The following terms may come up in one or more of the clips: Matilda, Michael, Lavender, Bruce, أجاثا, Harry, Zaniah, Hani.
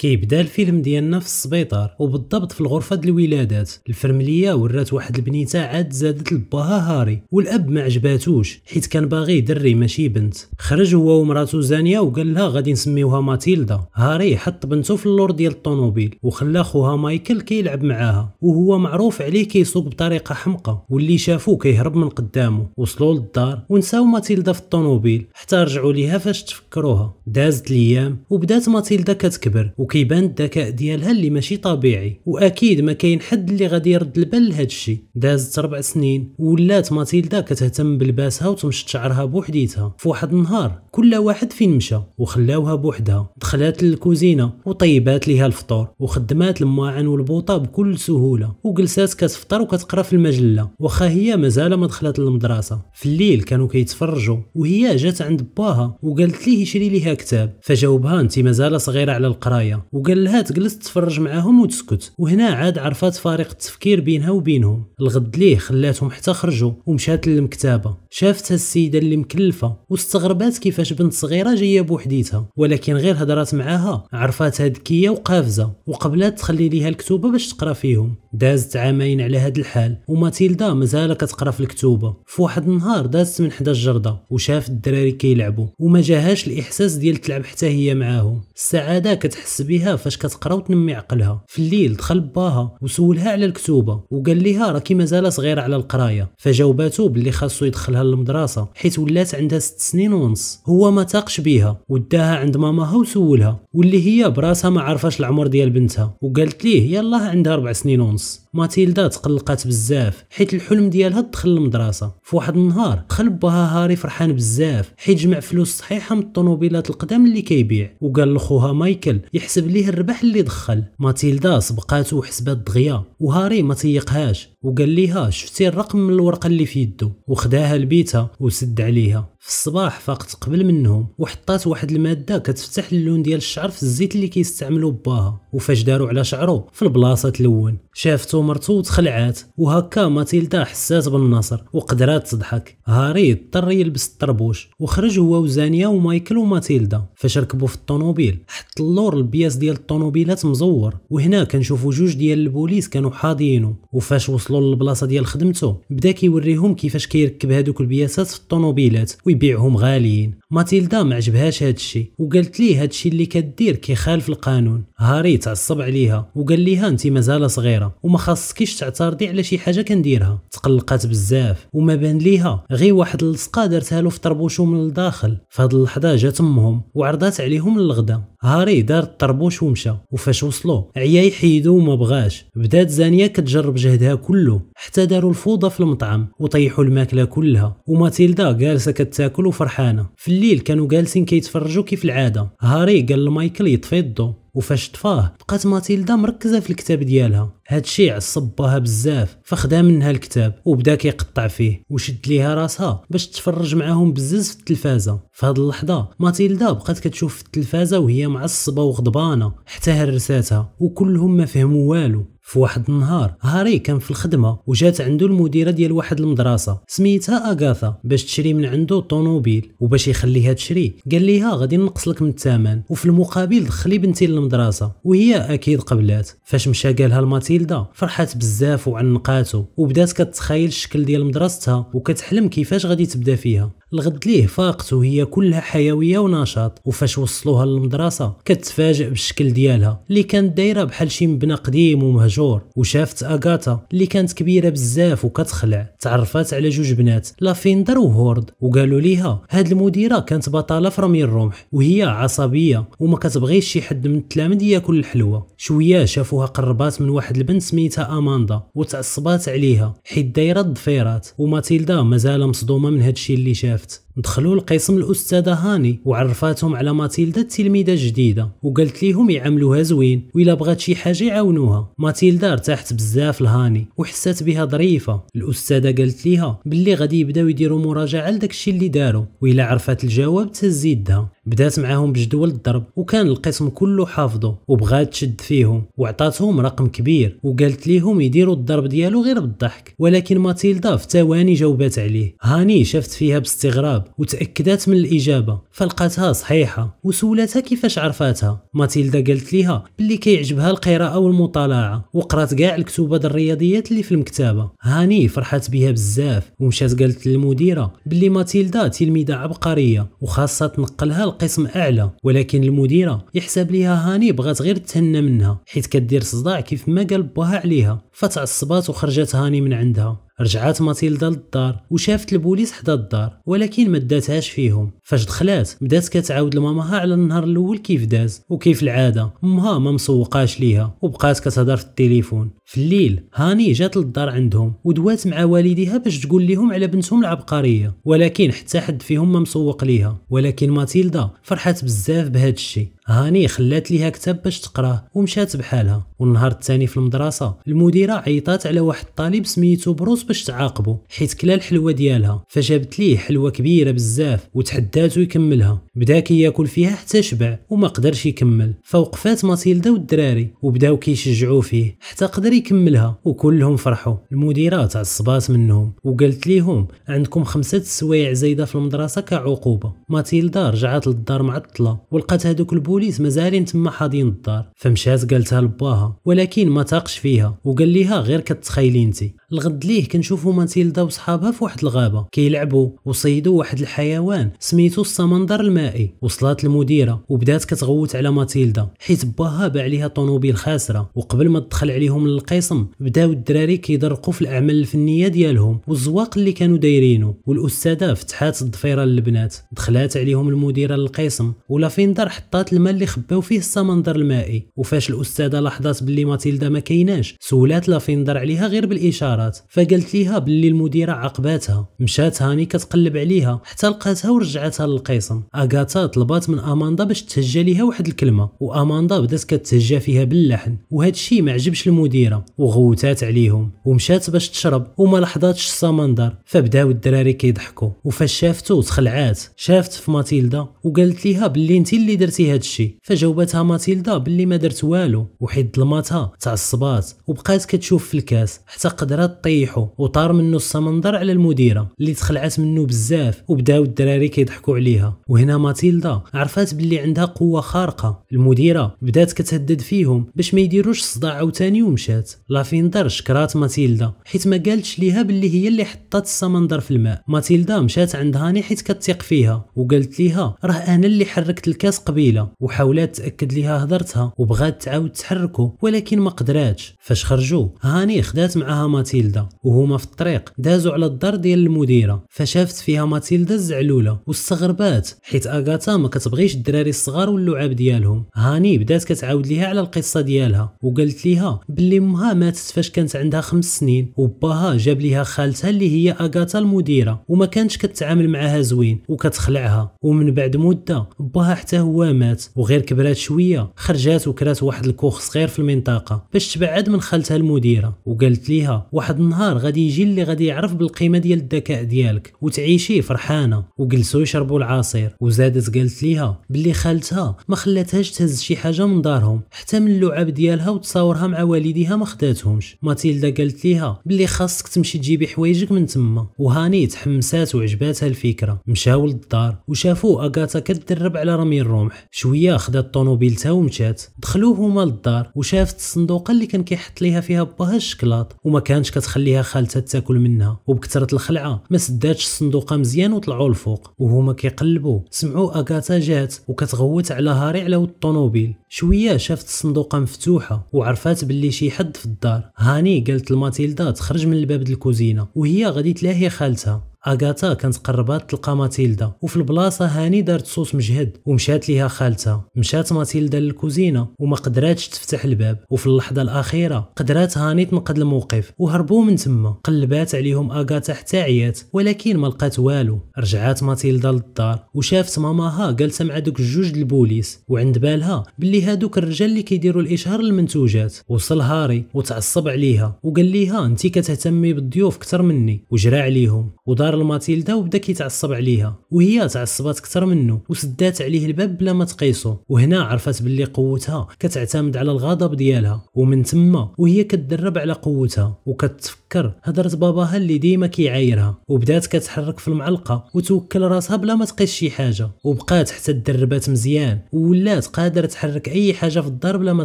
كيبدا الفيلم ديالنا في السبيطار وبالضبط في الغرفه د الولادات. الفرمليه ورات واحد البنيته عاد زادت لباها هاري، والاب ما عجباتوش حيت كان باغي دري ماشي بنت. خرج هو ومراته زانيه وقال لها غادي نسميوها ماتيلدا. هاري حط بنته في اللور ديال الطونوبيل وخلى خوها مايكل كيلعب معاها، وهو معروف عليه كيسوق بطريقه حمقى واللي شافوه كيهرب من قدامه. وصلوا للدار ونساو ماتيلدا في الطونوبيل حتى رجعوا ليها فاش تفكروها. دازت الايام وبدات ماتيلدا كتكبر وكيبان الذكاء ديالها اللي ماشي طبيعي، واكيد ما كاين حد اللي غادي يرد البال لهذا الشيء. دازت 4 سنين ولات ماتيلدا كتهتم بلباسها وتمشط شعرها بوحديتها. فواحد النهار كل واحد فين مشى وخلاوها بوحدها. دخلات للكوزينه وطيبات ليها الفطور وخدمات الماعن والبوطه بكل سهوله، وجلسات كتفطر وكتقرا في المجله واخا هي مازال ما دخلت للمدرسه. في الليل كانوا كيتفرجوا وهي جات عند باها وقالت ليه يشري ليها كتاب، فجاوبها انت مازال صغيره على القرايه، وقال لها تجلس تتفرج معاهم وتسكت. وهنا عاد عرفات فارق التفكير بينها وبينهم. الغد ليه خلاتهم حتى خرجوا ومشات للمكتبه. شافتها السيده اللي مكلفه واستغربات كيفاش بنت صغيره جايه بوحديتها، ولكن غير هضرات معاها عرفاتها ذكيه وقافزه وقبلات تخلي ليها الكتوبه باش تقرا فيهم. دازت 2 عام على هذا الحال وماتيلدا مازال كتقرا في الكتوبه. في واحد النهار دازت من حدا الجرده وشافت الدراري كيلعبوا وما جاهاش الاحساس ديال تلعب حتى هي معاهم. السعاده كتحس بها فاش كتقرا وتنمي عقلها. في الليل دخل باها وسولها على الكتوبه وقال ليها راكي مازال صغيره على القرايه، فجاوباتو باللي خاصو يدخلها للمدرسه حيت ولات عندها 6 سنين ونص. هو ما تاقش بيها وداها عند ماماها وسولها، واللي هي براسها ما عرفاش العمر ديال بنتها وقالت ليه يلاه عندها 4 سنين ونص. ماتيلدا تقلقات بزاف حيت الحلم ديالها تدخل للمدرسه. في واحد النهار دخل باها هاري فرحان بزاف حيت جمع فلوس صحيحه من الطونوبيلات القدام اللي كيبيع، وقال لخوها مايكل يحسب ليه الربح اللي دخل. ماتيلدا سبقاتو وحسبات دغيا وهاري ما تيقهاش وقال ليها شفتي الرقم من الورقه اللي في يده، وخداها لبيتها وسد عليها. في الصباح فاقت قبل منهم وحطات واحد الماده كتفتح اللون ديال الشعر في الزيت اللي كيستعملوا باها، وفاش داروا على شعرو في البلاصه تلون. شافته مرتو تخلعات وهكا ماتيلدا حسات بالنصر وقدرات تضحك. هاري اضطر يلبس الطربوش وخرج هو وزانيه ومايكل وماتيلدا. فاش ركبوا في الطونوبيل حط اللور البياس ديال الطونوبيلات مزور، وهنا كنشوفوا 2 ديال البوليس كانوا حاضينو. وفاش وصلوا للبلاصه ديال خدمته بدا كيوريهم كيفاش كيركب هذوك البياسات في الطونوبيلات ويبيعهم غاليين. ماتيلدا ما عجبهاش هذا الشيء وقالت ليه هذا الشيء اللي كدير كيخالف القانون. هاري تعصب عليها وقال ليها انت مازال صغيره وما خاصكيش تعترضي على شي حاجه كنديرها. تقلقات بزاف وما بان ليها غير واحد اللصقه دارتها له في طربوشو من الداخل. فهاد اللحظه جات امهم وعرضات عليهم الغدا. هاري دار الطربوش ومشى، وفاش وصلوا عيا يحيدو وما بغاش. بدات زانيه كتجرب جهدها كله حتى داروا الفوضى في المطعم وطيحوا الماكله كلها، وماتيلدا جالسه كتاكل وفرحانه. في الليل كانوا جالسين كيتفرجوا كيف العاده. هاري قال لمايكل يطفي الضو، وفاش طفاه بقات ماتيلدا مركزه في الكتاب ديالها. هادشي عصب باها بزاف فخدا منها الكتاب وبدا كيقطع فيه وشد ليها راسها باش تتفرج معاهم بزز في التلفازه. في هاد اللحظه ماتيلدا بقات كتشوف في التلفازه وهي معصبه وغضبانه حتى هرساتها وكلهم ما فهموا والو. في واحد النهار هاري كان في الخدمه وجات عنده المديره ديال واحد المدرسه سميتها اغاثا باش تشري من عنده طونوبيل، وباش يخليها تشري قال ليها غادي نقص لك من الثمن وفي المقابل دخلي بنتي للمدرسه، وهي اكيد قبلات. فاش مشى قالها لماتيلدا فرحات بزاف وعنقاتو وبدات كتخيل الشكل ديال مدرستها وكتحلم كيفاش غادي تبدا فيها. الغد ليه فاقت وهي كلها حيويه ونشاط، وفاش وصلوها للمدرسه كتفاجئ بالشكل ديالها اللي كانت دايره بحال شي مبنى قديم ومهجور. وشافت اغاثا اللي كانت كبيره بزاف وكتخلع. تعرفات على 2 بنات لافيندر وهورد، وقالوا ليها هاد المديره كانت بطاله في رمي الرمح وهي عصبيه وما كتبغيش شي حد من التلاميذ ياكل الحلوه. شويه شافوها قربات من واحد البنت سميتها اماندا وتعصبات عليها حيت دايره الضفيرات، وماتيلدا مازال مصدومه من هادشي اللي شاف. دخلوا لقسم الاستاذه هاني وعرفاتهم على ماتيلدا التلميذه الجديده، وقالت ليهم يعاملوها زوين والا بغات شي حاجه يعاونوها. ماتيلدا ارتاحت بزاف لهاني وحست بها ظريفه. الاستاذه قالت ليها باللي غادي يبداو يديروا مراجعه لداكشي اللي داروا والا عرفات الجواب تهز يدها. بدات معاهم بجدول الضرب وكان القسم كله حافظه وبغات تشد فيهم، وعطاتهم رقم كبير وقالت ليهم يديروا الضرب ديالو غير بالضحك، ولكن ماتيلدا في ثواني جاوبات عليه. هاني شافت فيها باستغراب وتأكدت من الإجابة فلقاتها صحيحة وسولتها كيفاش عرفاتها. ماتيلدا قالت ليها باللي كيعجبها القراءة والمطالعة وقرات كاع الكتب ديال الرياضيات اللي في المكتبة. هاني فرحت بها بزاف ومشات قالت للمديرة باللي ماتيلدا تلميذة عبقرية وخاصة تنقلها لقسم أعلى، ولكن المديرة يحسب ليها هاني بغات غير تهنى منها حيت كدير صداع كيف ما قال باها عليها، فتعصبات وخرجت هاني من عندها. رجعت ماتيلدا للدار وشافت البوليس حدا الدار ولكن ما داتهاش فيهم. فاش دخلات بدات كتعاود لماماها على النهار الاول كيف داز، وكيف العاده امها ما مسوقاش ليها وبقات كتهضر في التليفون. في الليل هاني جات للدار عندهم ودوات مع والديها باش تقول لهم على بنتهم العبقريه، ولكن حتى حد فيهم ما مسوق ليها. ولكن ماتيلدا فرحت بزاف بهذا الشيء. هاني خلات ليها كتاب باش تقراه ومشات بحالها. والنهار الثاني في المدرسه المديره عيطات على واحد الطالب سميتو بروس باش تعاقبه حيت كلا الحلوه ديالها، فجابت ليه حلوه كبيره بزاف وتحداته يكملها. بدا كياكل فيها حتى شبع وما قدرش يكمل، فوقفات ماتيلدا والدراري وبداو كيشجعوا فيه حتى قدر يكملها وكلهم فرحوا. المديره تعصبات منهم وقالت ليهم عندكم 5 سوايع زايده في المدرسه كعقوبه. ماتيلدا رجعت للدار معطله ولقات هذوك البوليس مازالين تما حاضين الدار، فمشات قالتها لباها ولكن ما تاقش فيها وقال ليها غير كتخيلي انت. الغد ليه كنشوفوا ماتيلدا وصحابها في واحد الغابه كيلعبوا وصيدوا واحد الحيوان سميتو السمندر المائي. وصلات المديره وبدات كتغوت على ماتيلدا حيت باها باع ليها طونوبيل خاسره، وقبل ما تدخل عليهم للقسم بداو الدراري كيدرقوا في الاعمال الفنيه ديالهم والزواق اللي كانوا دايرينه. والاستاذه فتحات الضفيره للبنات، دخلات عليهم المديره للقسم ولافيندر حطات الماء اللي خباو فيه السمندر المائي. وفاش الاستاذه لاحظات باللي ماتيلدا ما كايناش سولات لافيندر عليها غير بالاشارات، فقالت ليها باللي المديره عاقباتها. مشات هاني كتقلب عليها حتى لقاتها ورجعتها للقسم. اغاثا طلبات من اماندا باش تهجى ليها واحد الكلمه واماندا بدات كتهجى فيها باللحن، وهذا الشيء ما عجبش المديره وغوتات عليهم. ومشات باش تشرب وما لاحظاتش السمندر، فبداو الدراري كيضحكوا وفاش شافتو تخلعات، شافت في ماتيلدا وقالت ليها باللي انت اللي درتي هذا الشيء. فجاوبتها ماتيلدا باللي ما درت والو، وحيت ظلماتها تعصبات وبقات كتشوف في الكاس حتى قدرات طيحو وطار منه السمندر على المديره اللي تخلعت منه بزاف وبداو الدراري كيضحكوا عليها. وهنا ماتيلدا عرفات باللي عندها قوه خارقه. المديره بدات كتهدد فيهم باش ما يديروش صداع عاوتاني ومشات. لافيندر شكرات ماتيلدا حيت ما قالتش ليها باللي هي اللي حطت السمندر في الماء. ماتيلدا مشات عند هاني حيت كتثق فيها وقالت ليها راه انا اللي حركت الكاس قبيله، وحاولات تاكد ليها هضرتها وبغات تعاود تحركه ولكن ما قدراتش. فاش خرجوا هاني خدات معاها ماتيلدا وهما في الطريق دازوا على الدار ديال المديره، فشافت فيها ماتيلدا الزعلوله واستغربات حيت اغاثا ما كتبغيش الدراري الصغار واللعاب ديالهم. هاني بدات كتعاود ليها على القصه ديالها وقالت ليها باللي امها ماتت فاش كانت عندها 5 سنين وباها جاب ليها خالتها اللي هي اغاثا المديره وما كانتش كتعامل معها زوين وكتخلعها، ومن بعد مده باها حتى هو مات. وغير كبرات شويه خرجات وكرات واحد الكوخ صغير في المنطقه باش تبعد من خالتها المديره، وقالت ليها واحد النهار غادي يجي اللي غادي يعرف بالقيمه ديال الذكاء ديالك وتعيشي فرحانه. وجلسوا يشربوا العصير وزادت قالت ليها باللي خالتها ما خلاتهاش تهز شي حاجه من دارهم حتى من اللعاب ديالها وتصاورها مع والديها ما خداتهمش. ماتيلدا قالت ليها باللي خاصك تمشي تجيبي حوايجك من تما. وهاني تحمسات وعجباتها الفكره، مشاو للدار وشافوا اغاثا كتدرب على رمي الرمح. شويه خدات طونوبيلتها ومشات. دخلوا هما للدار وشافت الصندوقه اللي كان كيحط ليها فيها باها الشكلاط وما كانتش كتخليها خالتها تاكل منها، وبكثره الخلعه ما سداتش الصندوقه مزيان وطلعوا لفوق. وهما كيقلبوا سمعوا اغاثا جات وكتغوت على هاري على ود الطونوبيل. شويه شافت الصندوقه مفتوحه وعرفات باللي شي حد في الدار. هاني قالت لماتيلدا تخرج من الباب د الكوزينه وهي غادي تلاهي خالتها. اغاثا كانت قربات تلقى ماتيلدا وفي البلاصه هاني دارت صوت مجهد ومشات ليها خالتها. مشات ماتيلدا للكوزينه وما قدراتش تفتح الباب، وفي اللحظه الاخيره قدرات هاني تنقذ الموقف وهربوا من تما. قلبات عليهم اغاثا حتى عيات ولكن ما لقات والو. رجعات ماتيلدا للدار وشافت ماماها جالسه مع دوك الجوج البوليس وعند بالها باللي هادوك الرجال اللي كيديروا الاشهار للمنتوجات. وصل هاري وتعصب عليها وقال ليها انت كتهتمي بالضيوف اكثر مني، وجرى عليهم ودار لماتيلدا وبدا كيتعصب عليها، وهي تعصبات اكثر منه وسدات عليه الباب بلا ما تقيسو. وهنا عرفت باللي قوتها كتعتمد على الغضب ديالها، ومن تما وهي كتدرب على قوتها وكتفكر هضره باباها اللي ديما كيعايرها، وبدات كتحرك في المعلقه وتوكل راسها بلا ما تقيس شي حاجه، وبقات حتى تدربات مزيان وولات قادره تحرك اي حاجه في الدار بلا ما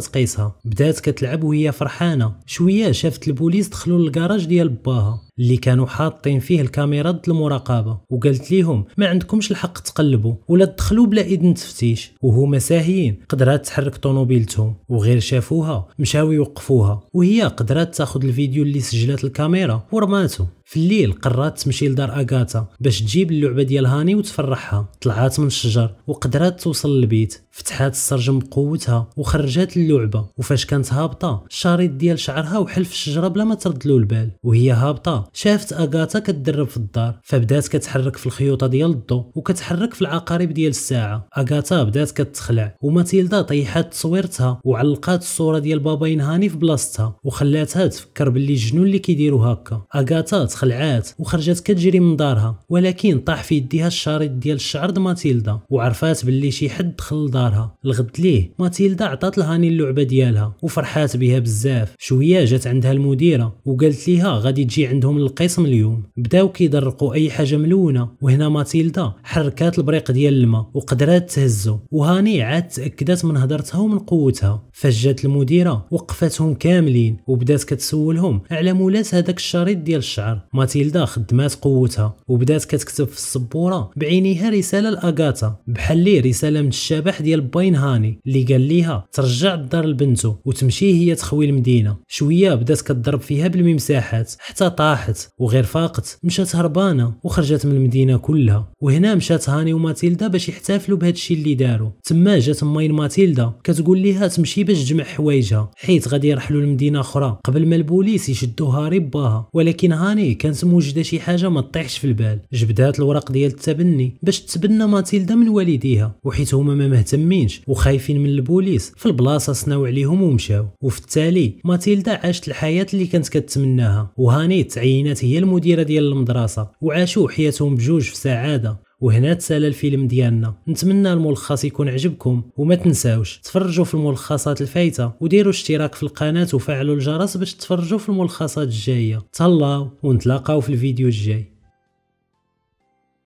تقيسها. بدات كتلعب وهي فرحانه. شويه شافت البوليس دخلوا للكراج ديال باها اللي كانوا حاطين فيه الكاميرات ديال المراقبه، وقالت ليهم ما عندكمش الحق تقلبوا ولا تدخلوا بلا اذن تفتيش، وهما ساهيين قدرات تحرك طونوبيلتهم، وغير شافوها مشاو يوقفوها، وهي قدرات تاخذ الفيديو اللي سجلات الكاميرا ورماتو. في الليل قررت تمشي لدار اغاثا باش تجيب اللعبه ديال هاني وتفرحها. طلعات من الشجر وقدرات توصل للبيت، فتحات السرجم بقوتها وخرجات اللعبه، وفاش كانت هابطه الشريط ديال شعرها وحل في الشجره بلا ما ترد له البال. وهي هابطه شافت اغاثا كتدرب في الدار، فبدات كتحرك في الخيوطه ديال الضو وكتحرك في العقارب ديال الساعه. اغاثا بدات كتخلع، وماتيلدا طيحات تصويرتها وعلقات الصوره ديال باباين هاني في بلاصتها وخلاتها تفكر باللي الجنون اللي كيديروا هكا. اغاثا خلعات وخرجت كتجري من دارها، ولكن طاح في يديها الشريط ديال الشعر د ماتيلدا، وعرفات باللي شي حد دخل لدارها. لغد ليه ماتيلدا عطات لهاني اللعبه ديالها وفرحات بها بزاف. شويه جات عندها المديره وقالت ليها غادي تجي عندهم للقسم اليوم. بداو كيدرقوا اي حاجه ملونه، وهنا ماتيلدا حركات البريق ديال الماء وقدرات تهزو، وهاني عاد تاكدت من هضرتها ومن قوتها. فجات المديره وقفتهم كاملين وبدات كتسولهم على مولات هذاك الشريط ديال الشعر. ماتيلدا خدمات قوتها وبدات كتكتب في السبوره بعينيها رساله لاغاثا، بحال رساله من الشبح ديال باين هاني اللي قال ليها ترجع الدار لبنته وتمشي هي تخوي المدينه. شويه بدات كتضرب فيها بالممساحات حتى طاحت، وغير فاقت مشات هربانه وخرجت من المدينه كلها. وهنا مشات هاني وماتيلدا باش يحتفلوا بهذا الشيء اللي داروا. تما جات ماين ماتيلدا كتقول ليها تمشي باش تجمع حوايجها حيت غادي يرحلوا لمدينه اخرى قبل ما البوليس يشدوا هاري باها، ولكن هاني كانت موجده شي حاجه ما تطيحش في البال. جبدات الوراق ديال التبني باش تبنى ماتيلدا من والديها، وحيت هما ما مهتمينش وخايفين من البوليس في البلاصه صناو عليهم ومشاو. وفي التالي ماتيلدا عاشت الحياه اللي كانت كتمناها، وهاني تعينات هي المديره ديال المدرسه، وعاشوا حياتهم بجوج في سعاده. وهنا تسالى الفيلم ديالنا، نتمنى الملخص يكون عجبكم، وما تنساوش تفرجوا في الملخصات الفايته وديروا اشتراك في القناه وفعلوا الجرس باش تفرجوا في الملخصات الجايه. تهلاو ونتلاقاو في الفيديو الجاي.